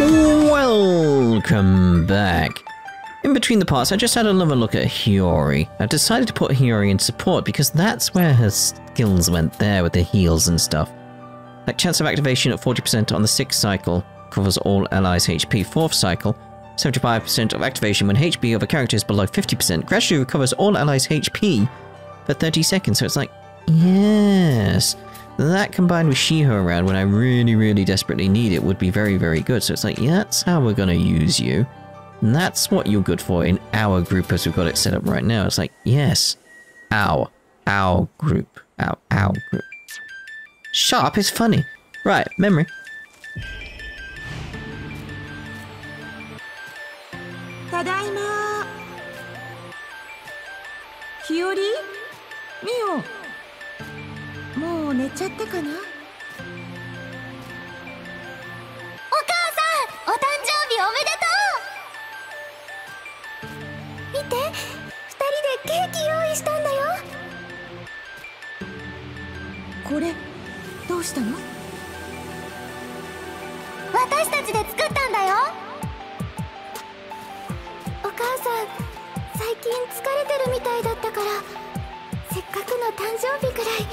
Welcome back. In between the parts, I just had another look at Hiyori. I decided to put Hiyori in support because that's where her skills went there with the heals and stuff. Like chance of activation at 40% on the 6th cycle, covers all allies' HP 4th cycle. 75% of activation when HP of a character is below 50%, gradually recovers all allies' HP for 30 seconds. So it's like, yes. That combined with Shiho around when I really desperately need it would be very good. So it's like, yeah, that's how we're gonna use you. And that's what you're good for in our group as we've got it set up right now. It's like, yes. Our group. Our group. Sharp is funny. Right, memory. Tadaima. Hiyori? Mio. もう寝ちゃったかな? お母さん、お誕生日おめでとう! 見て、2人でケーキ用意したんだよ。これ、どうしたの? 私たちで作ったんだよ。お母さん、最近疲れてるみたいだったから、せっかくの誕生日くらい。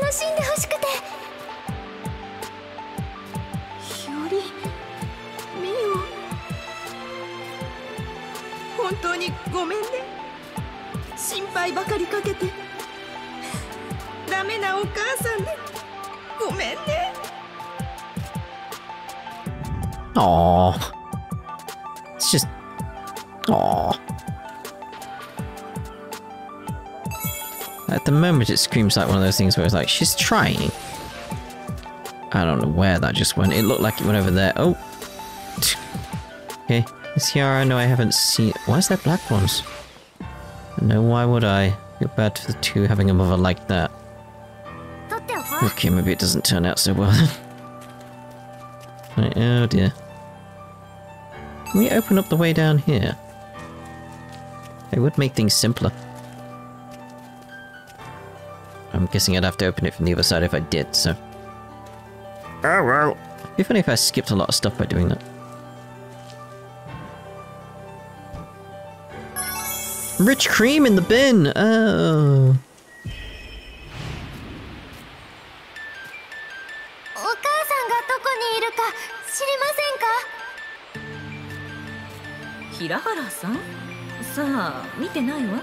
楽しんで欲しくて。ひより、みお、本当にごめんね。心配ばかりかけて。ダメなお母さんね。ごめんね。ああ。It's just. ああ。 At the moment, it screams like one of those things where it's like, she's trying. I don't know where that just went. It looked like it went over there. Oh. Okay. This Yara, no, I haven't seen. Why is there black ones? No, why would I? You're bad for the two having a mother like that. Okay, maybe it doesn't turn out so well then. Oh dear. Can we open up the way down here? It would make things simpler. I'm guessing I'd have to open it from the other side if I did, so. Oh well. It'd be funny if I skipped a lot of stuff by doing that. Rich cream in the bin! Oh. Hirahara-san? さあ、見てないわ。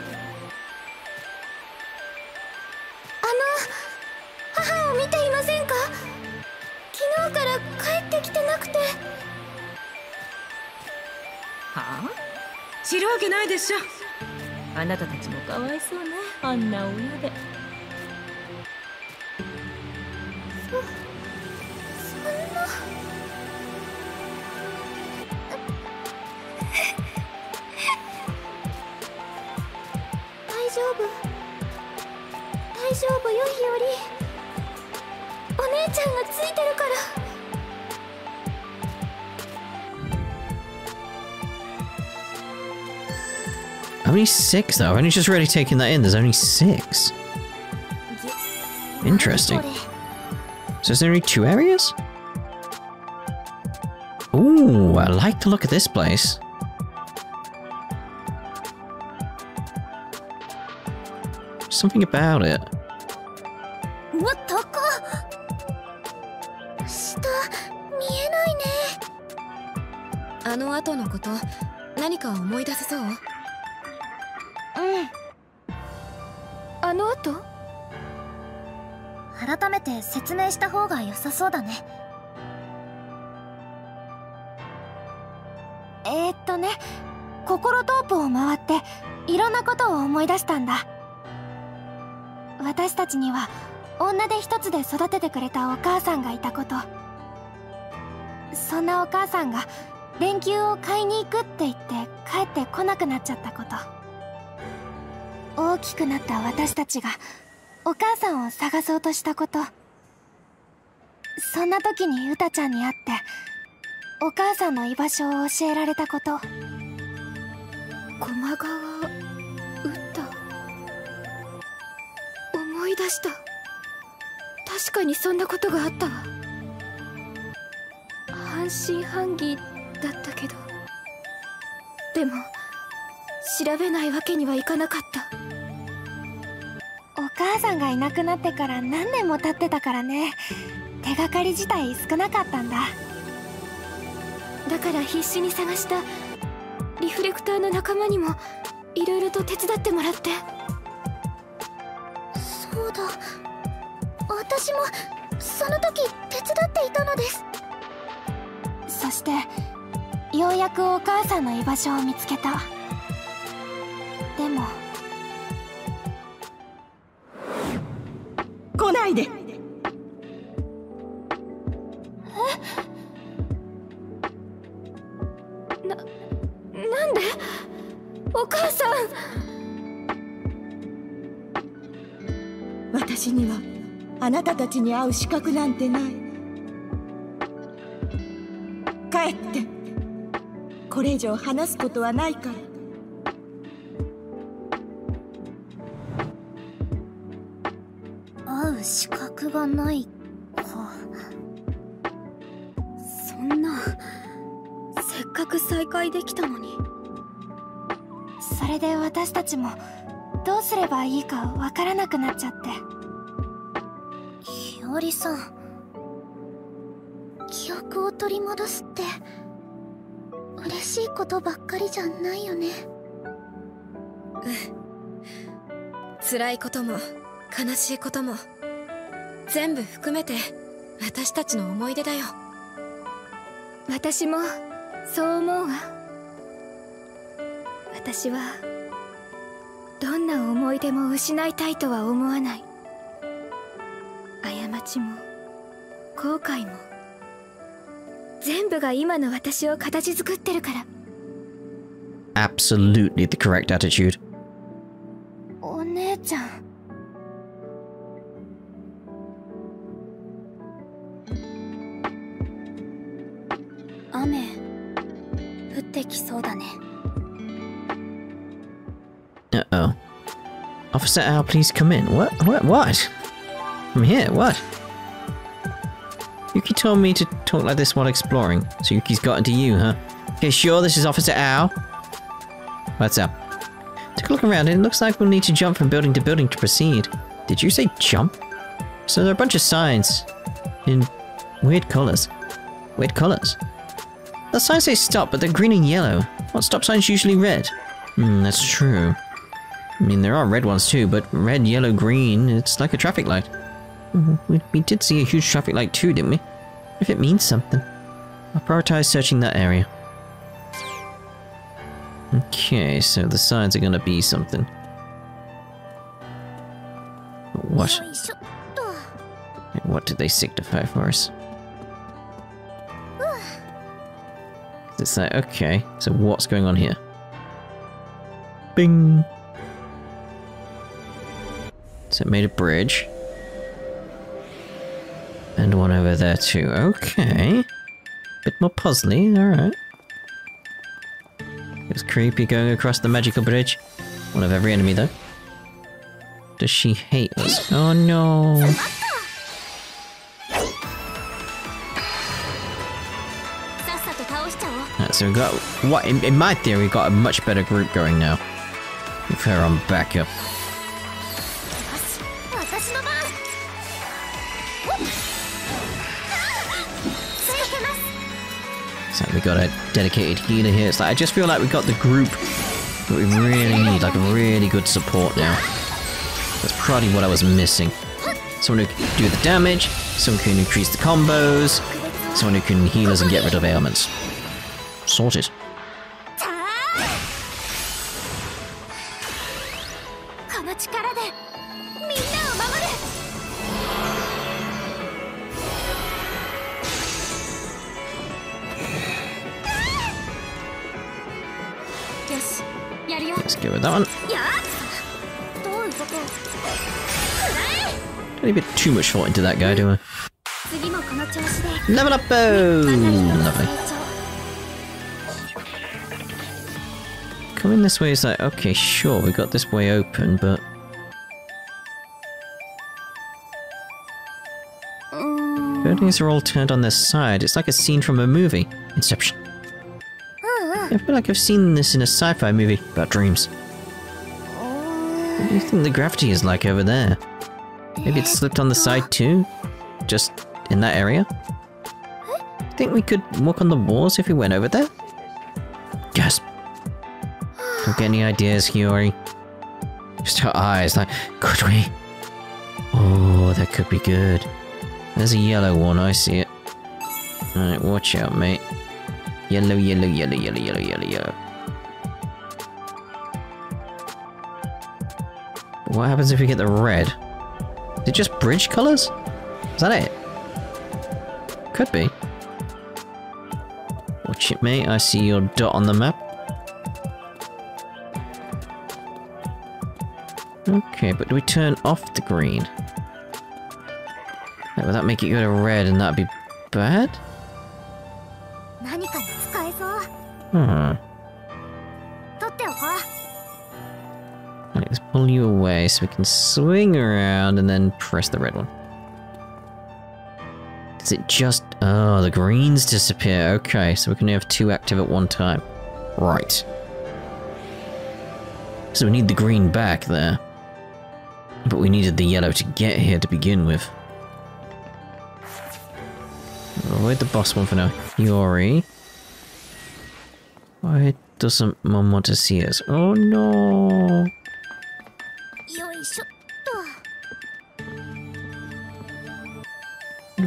知るわけないでしょ。あなたたちもかわいそうね。あんな親で。そんな。大丈夫。大丈夫よ、ひより。お姉ちゃんがついてるから。 Only 6 though, I've only just really taken that in, there's only 6. Interesting. So is there only 2 areas? Ooh, I like the look of this place. Something about it. 半信半疑だったけど、でも調べないわけにはいかなかった。お母さんがいなくなってから何年も経ってたからね、手がかり自体少なかったんだ。だから必死に探したリフレクターの仲間にもいろいろと手伝ってもらって。そうだ、私もその時手伝っていたのです。そしてようやくお母さんの居場所を見つけた。でも来ないで。え？なんで？お母さん、私にはあなたたちに会う資格なんてない。帰って、これ以上話すことはないから。資格がないか。そんな、せっかく再会できたのに。それで私たちもどうすればいいかわからなくなっちゃって。ひよりさん、記憶を取り戻すって嬉しいことばっかりじゃないよね。うん、辛いことも悲しいことも全部含めて私たちの思い出だよ。私もそう思うわ。私はどんな思い出も失いたいとは思わない。過ちも後悔も全部が今の私を形作ってるから。 Absolutely the correct attitude。 お姉ちゃん、雨降ってきそうだね。 Uh-oh. Officer Owl, please come in. What? I'm here, what? Yuki told me to talk like this while exploring. So Yuki's gotten to you, huh? Okay, sure, this is Officer Owl. What's up? Took a look around and it looks like we'll need to jump from building to building to proceed. Did you say jump? So there are a bunch of signs in weird colors. Weird colors. The signs say stop, but they're green and yellow. Aren't stop signs usually red? Hmm, that's true. I mean, there are red ones too, but red, yellow, green, it's like a traffic light. We did see a huge traffic light too, didn't we? If it means something. I'll prioritize searching that area. Okay, so the signs are gonna be something. What? What did they signify for us? It's like, okay, so what's going on here? Bing! So it made a bridge. And one over there too, okay. Bit more puzzly, alright. It was creepy going across the magical bridge. One of every enemy though. Does she hate us? Oh no! So we've got, what, in my theory, we've got a much better group going now. With her on backup. So we got a dedicated healer here. It's like, I just feel like we've got the group that we really need, like a really good support now. That's probably what I was missing. Someone who can do the damage, someone who can increase the combos, someone who can heal us and get rid of ailments. Sorted. Let's go with that one. Don't even too much thought into that guy, do I? Level up! Oh, lovely. Coming this way is like, okay, sure, we got this way open, but... Good. curtains are all turned on their side. It's like a scene from a movie. Inception. I feel like I've seen this in a sci-fi movie about dreams. What do you think the gravity is like over there? Maybe it slipped on the side too? Just in that area? Think we could walk on the walls if we went over there? Gasp. Don't get any ideas, Hiyori. Just her eyes, like, could we? Oh, that could be good. There's a yellow one, I see it. Alright, watch out, mate. Yellow, yellow, yellow, yellow, yellow, yellow, yellow. What happens if we get the red? Is it just bridge colours? Is that it? Could be. Watch it, mate. I see your dot on the map. Okay, but do we turn off the green? Wait, will that make it go to red and that'd be bad? Right, let's pull you away so we can swing around and then press the red one. Does it just... Oh, the greens disappear. Okay, so we can have two active at one time. Right. So we need the green back there. But we needed the yellow to get here to begin with. I'll avoid the boss one for now. Hiyori. Why doesn't Mum want to see us? Oh no!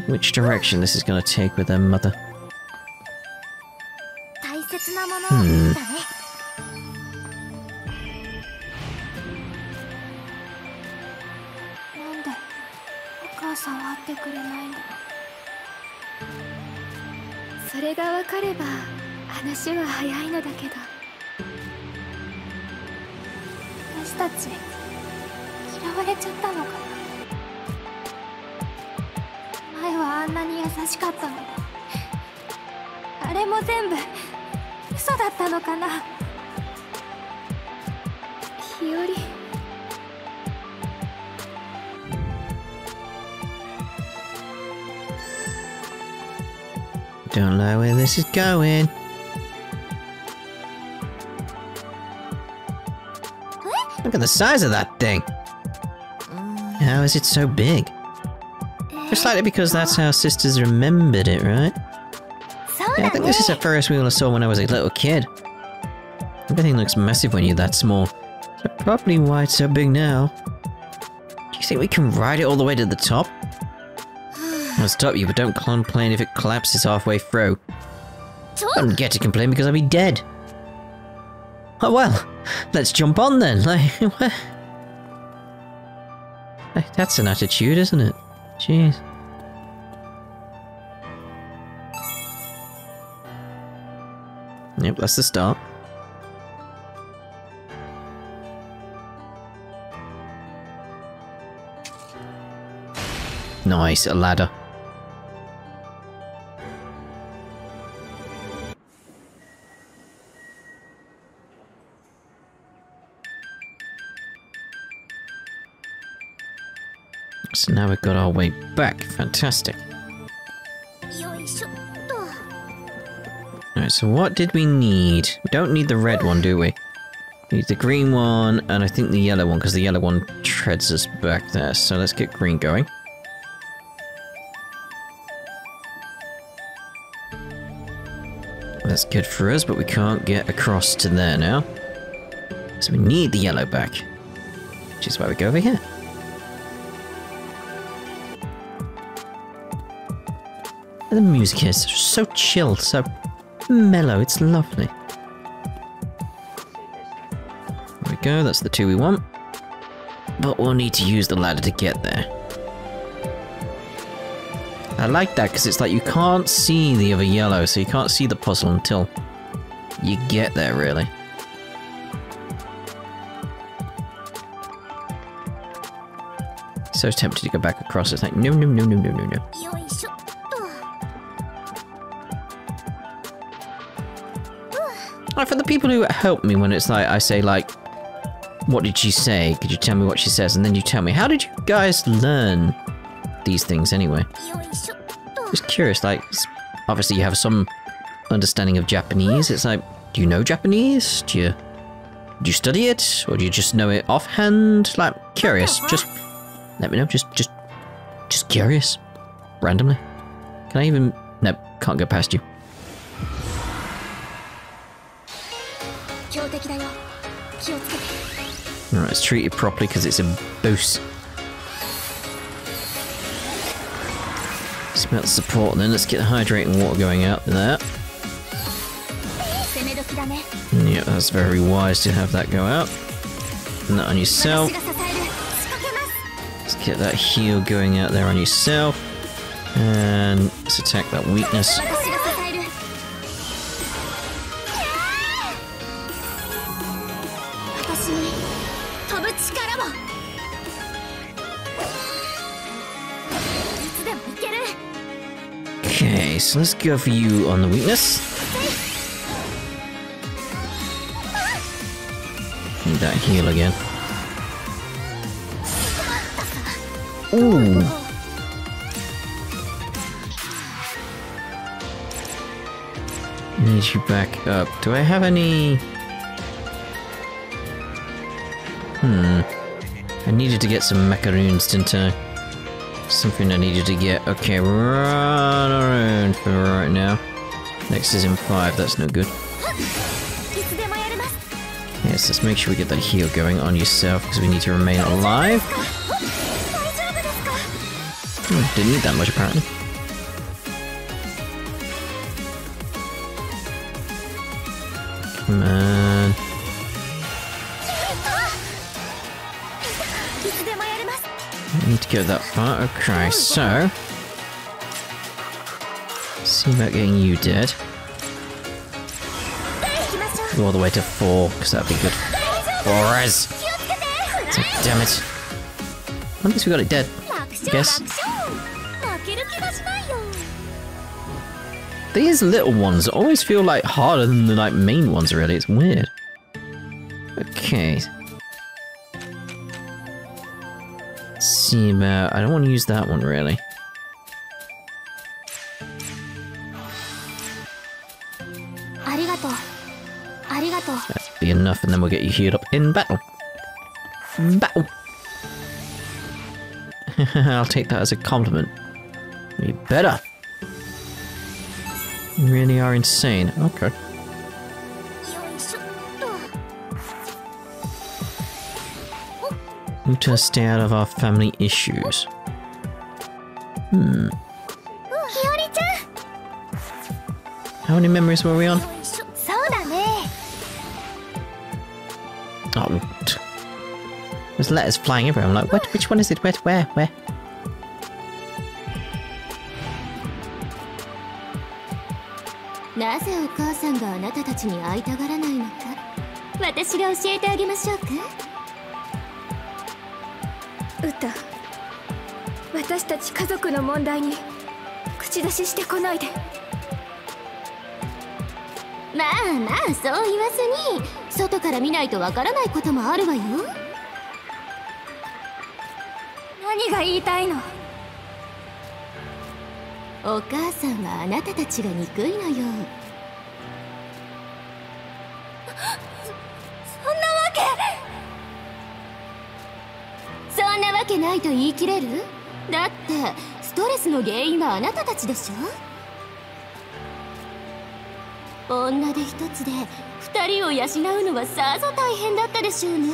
Which direction this is going to take with their mother? Don't know where this is going. Look at the size of that thing. How is it so big? Just likely because that's how sisters remembered it, right? Yeah, I think this is the first wheel I saw when I was a little kid. Everything looks massive when you're that small. So probably why it's so big now. Do you think we can ride it all the way to the top? I'll stop you, but don't complain if it collapses halfway through. I don't get to complain because I'll be dead. Oh well, let's jump on then. Like, that's an attitude, isn't it? Jeez. Yep, that's the start. Nice, a ladder. So now we've got our way back. Fantastic. Alright, so what did we need? We don't need the red one, do we? We need the green one, and I think the yellow one, because the yellow one treads us back there. So let's get green going. That's good for us, but we can't get across to there now. So we need the yellow back. Which is why we go over here. And the music here is so chill, so mellow, it's lovely. There we go, that's the two we want. But we'll need to use the ladder to get there. I like that because it's like you can't see the other yellow, so you can't see the puzzle until you get there, really. So tempted to go back across, it's like, no, no, no, no, no, no, no. Like for the people who help me when it's like, I say like, what did she say? Could you tell me what she says? And then you tell me, how did you guys learn these things anyway? Just curious, like, obviously you have some understanding of Japanese. It's like, do you know Japanese? Do you study it? Or do you just know it offhand? Like, curious. Just let me know. Just curious. Randomly. Can I even... Nope, can't go past you. Alright, let's treat it properly because it's a boost. Smelt support, and then let's get the hydrating water going out there. Yeah, that's very wise to have that go out. And that on yourself. Let's get that heal going out there on yourself. And let's attack that weakness. Okay, so let's go for you on the weakness. Need that heal again. Ooh! Need you back up. Do I have any... I needed to get some macaroons, didn't I? Something I needed to get. Okay, run around for right now. Next is in 5, that's no good. Yes, let's make sure we get that heal going on yourself, because we need to remain alive. Oh, didn't need that much apparently. Come on. I need to go that far. Okay, so... see about getting you dead. Go all the way to 4, because that'd be good. Boris! So, damn it. At least we got it dead, I guess. These little ones always feel like harder than the like main ones, really. It's weird. Okay. See about... I don't want to use that one, really. That'll be enough, and then we'll get you healed up in battle. Battle! I'll take that as a compliment. You better! You really are insane. Okay. To stay out of our family issues. How many memories were we on? Oh, there's letters flying everywhere. I'm like, what? Which one is it? Where? Uta,そんなわけないと言い切れる？だってストレスの原因はあなたたちですよ。女の人で2人を養うのはさぞ大変だったでしょうね。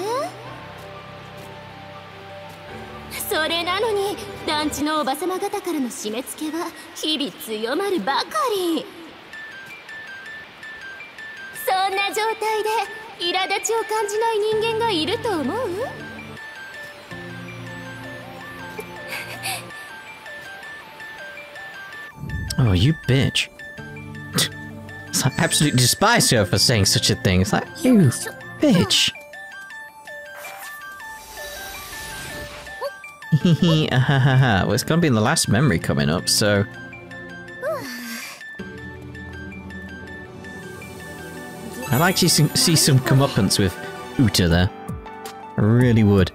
それなのに団地のおばさま方からの締め付けは日々強まるばかり。そんな状態で苛立ちを感じない人間がいると思う？ Oh, you bitch. I absolutely despise her for saying such a thing. It's like, you bitch. Well, it's gonna be in the last memory coming up, so... I'd like to see some comeuppance with Uta there. I really would.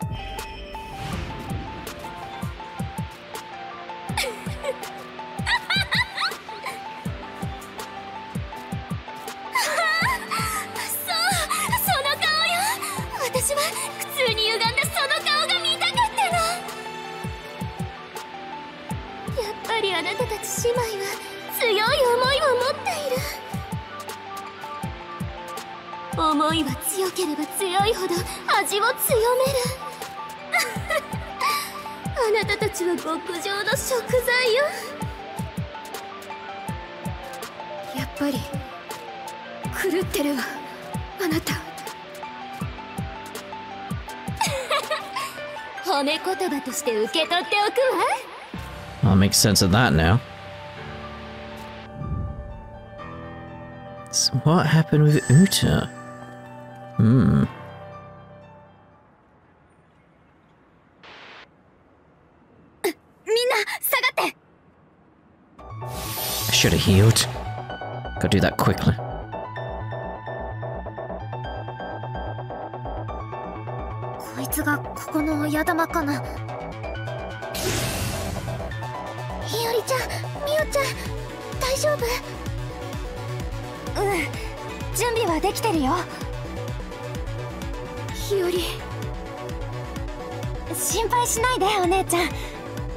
思いは強ければ強いほど味を強める。あなたたちは極上の食材よ。やっぱり狂ってるわ、あなた。褒め言葉として受け取っておくわ。I'll make sense of that now. So what happened with Uta? Hmm. I should have healed. Gotta do that quickly. Hiyori-chan, うん、準備はできてるよ。日和、心配しないでお姉ちゃん。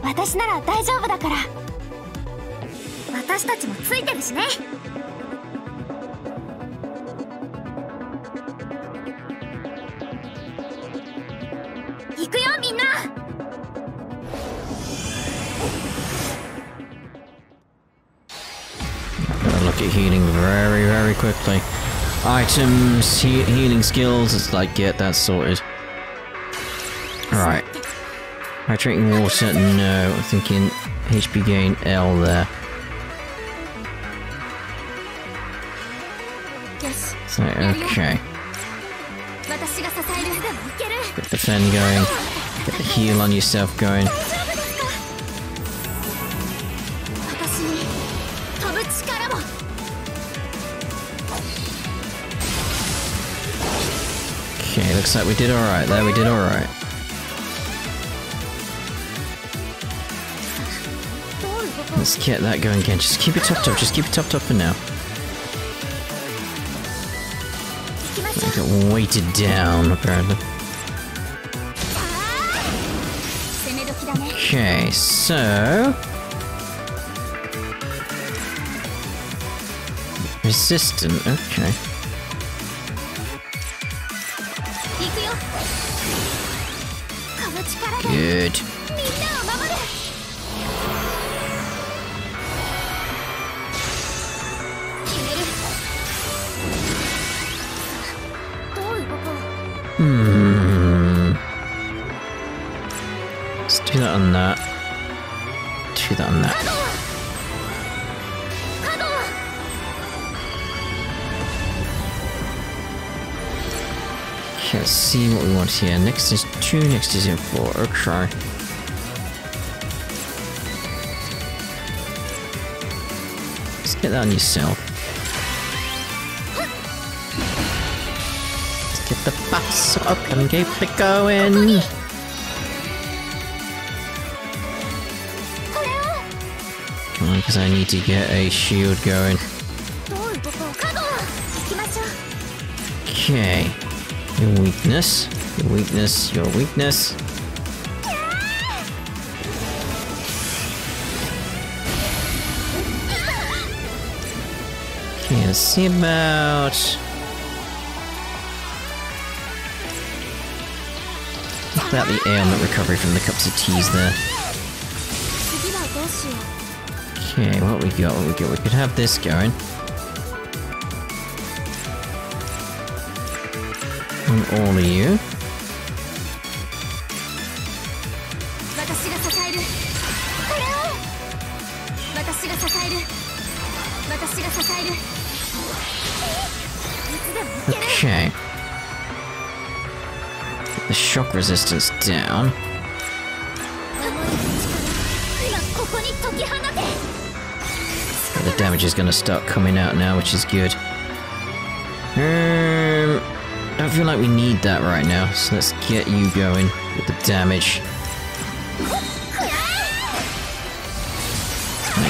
私なら大丈夫だから。私たちもついてるしね。行くよみんな。Healing very, very quickly. Items, healing skills, it's like, get that sorted. Alright. Hydrating water, no. I'm thinking HP gain L there. So, okay. Get the Fen going. Get the heal on yourself going. Okay, looks like we did alright there, we did alright. Let's get that going again, just keep it topped up, just keep it topped up for now. I got weighted down, apparently. Okay, so... resistant, okay. Good. Let's do that on that. Do that on that. Let's see what we want here. Next is 2, next is in 4. Okay. Let's get that on yourself. Let's get the bus up and keep it going. Come on, because I need to get a shield going. Okay. Your weakness, your weakness, your weakness. Okay, let's see about... about the ailment recovery from the cups of teas there. Okay, what we got, what we got? We could have this going. All of you. Okay. Get the shock resistance down. The damage is going to start coming out now, which is good. I don't feel like we need that right now, so let's get you going with the damage. Oh yeah,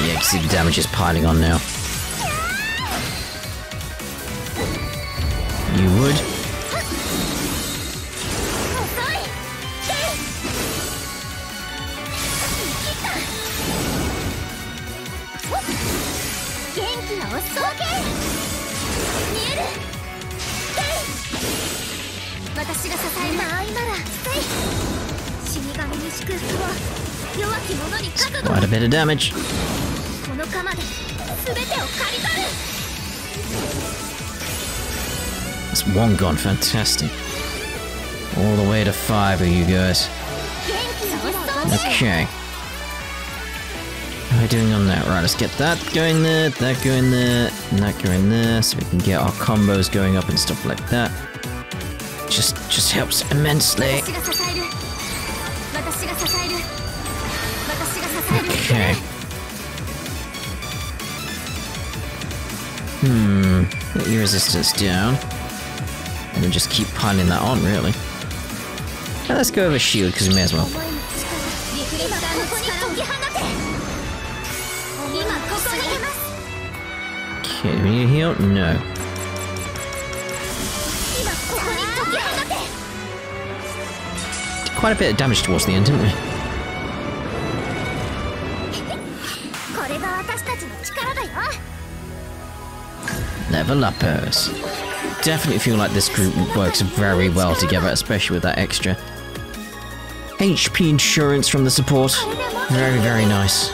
you can see the damage is piling on now. You would. 私が支える。間合いなら死神に祝福を弱き者に覚悟。Quite a bit of damage. この鎌で全てを刈り取る。That's one gone. Fantastic. All the way to 5 of you guys. Okay. How are we doing on that? Right, let's get that going there, that going there, and that going there, so we can get our combos going up and stuff like that. Just helps immensely. Okay. Get your resistance down. And then just keep piling that on, really. Now let's go over shield, because we may as well. Okay, do we need a heal? No. Did quite a bit of damage towards the end, didn't we? Level uppers. Definitely feel like this group works very well together, especially with that extra HP insurance from the support. Very, very nice.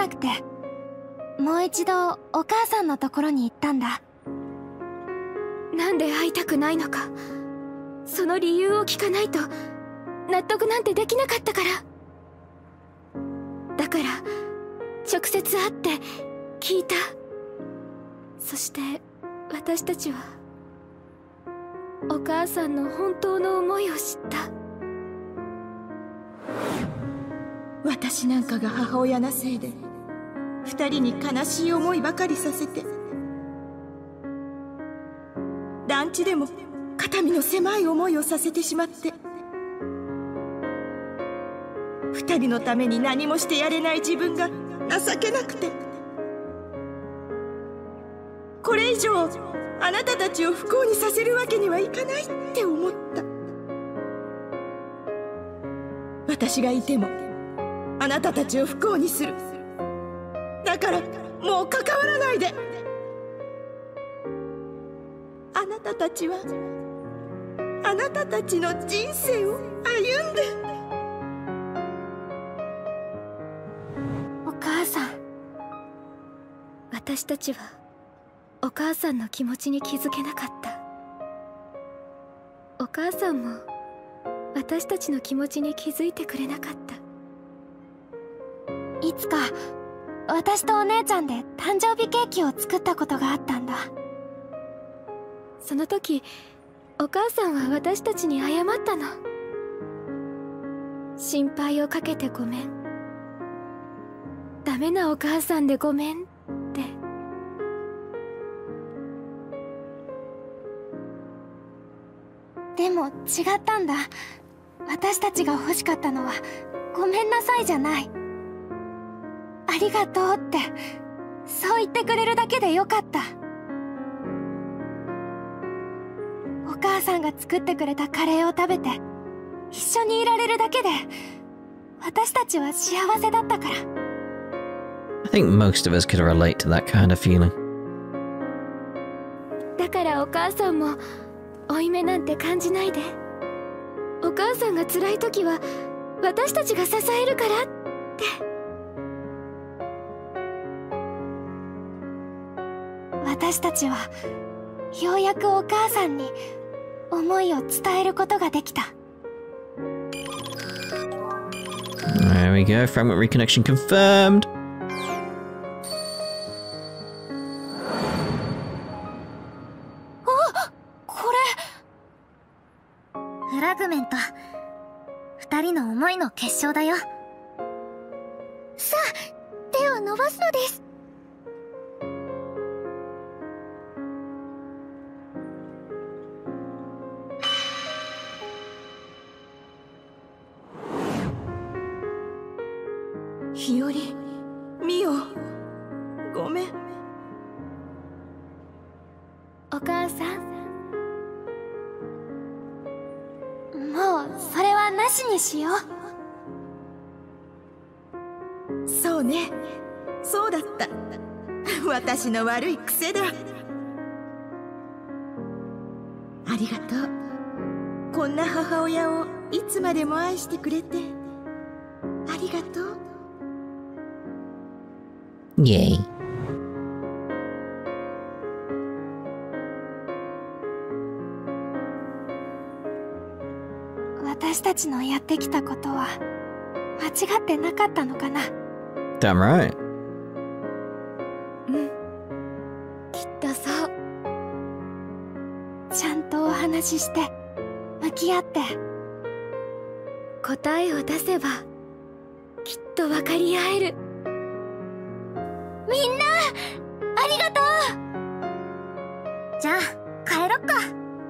I think most of us could relate to that kind of feeling. There we go, fragment reconnection confirmed! Mio, gomen. Oka-san. Mou, sore wa nashi ni shiyou. Sou ne. Sou datta. Watashi no warui kuse da. Arigatou. Konna hahaoya wo itsu mademo aishite kurete. Arigatou. Yay. Damn right.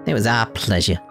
It was our pleasure.